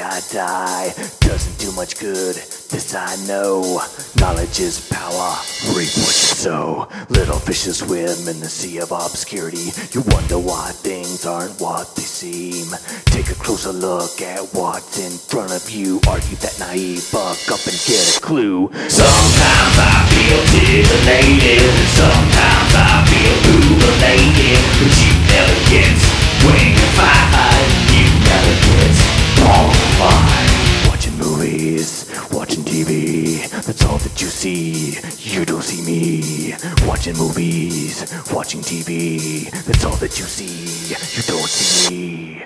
way I die doesn't do much good, this I know. Knowledge is power, reap what you sow. Little fishes swim in the sea of obscurity. You wonder why things aren't what they seem. Take a closer look at what's in front of you. Are you that naive? Fuck up and get a clue. Sometimes I feel titillated, sometimes I feel ruminated, but you never get wing and fight. You never get qualified. Watching movies, watching TV, that's all that you see. You don't see me. Watching movies, watching TV, that's all that you see. You don't see me.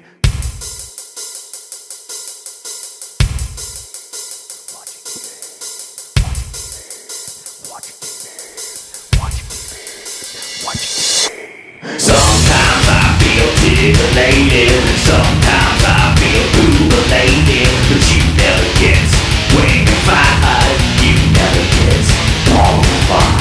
Sometimes I feel titillated, sometimes I feel ruminated, but you never get wingified, you never get qualified.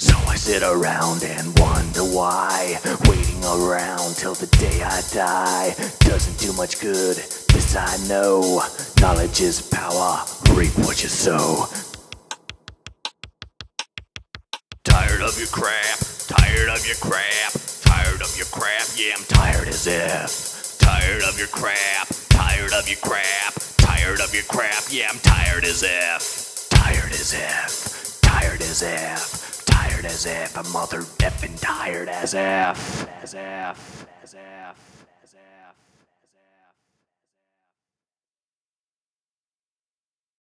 So I sit around and wonder why, waiting around till the day I die doesn't do much good, this I know. Knowledge is power, reap what you sow. Tired of your crap, tired of your crap, tired of your crap, yeah, I'm tired as Eff. Tired of your crap, tired of your crap, tired of your crap, yeah, I'm tired as Eff. Tired as Eff, tired as Eff, tired as Eff, I'm mother effing tired as Eff.